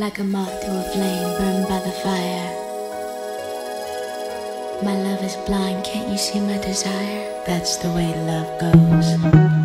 like a moth to a flame burned by the fire. My love is blind, can't you see my desire? That's the way love goes.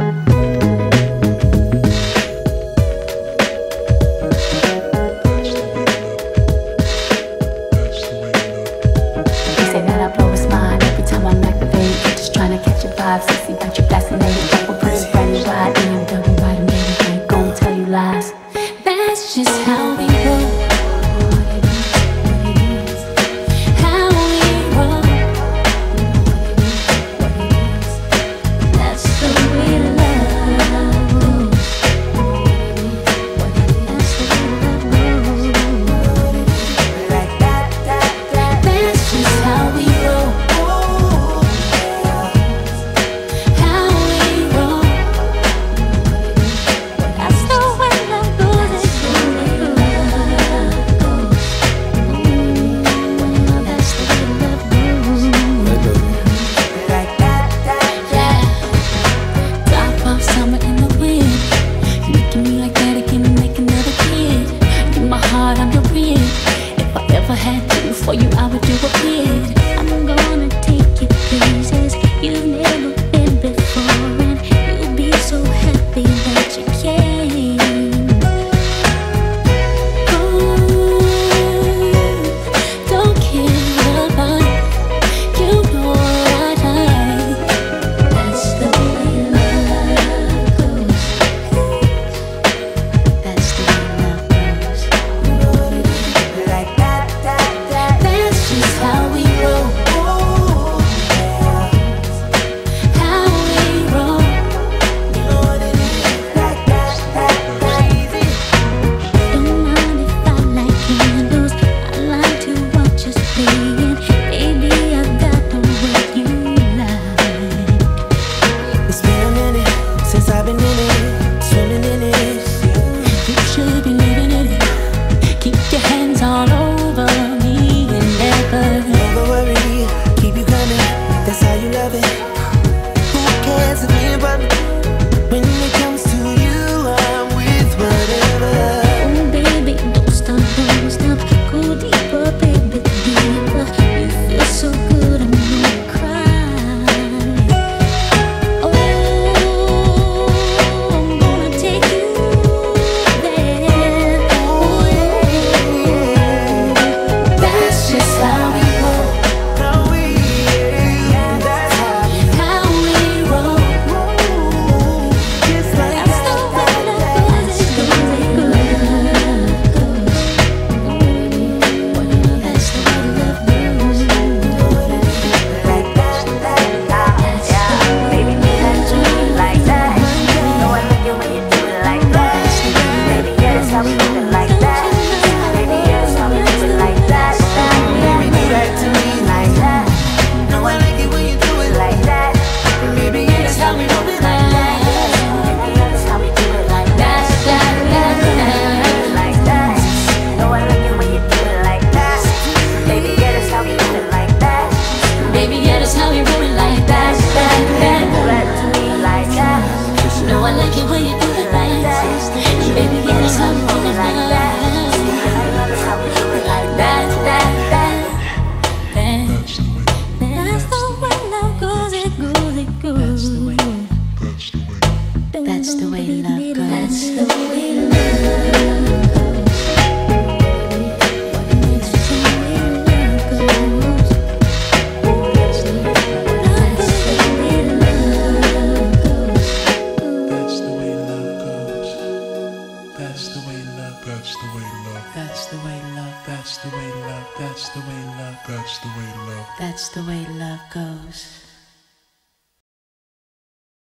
That's the way love goes.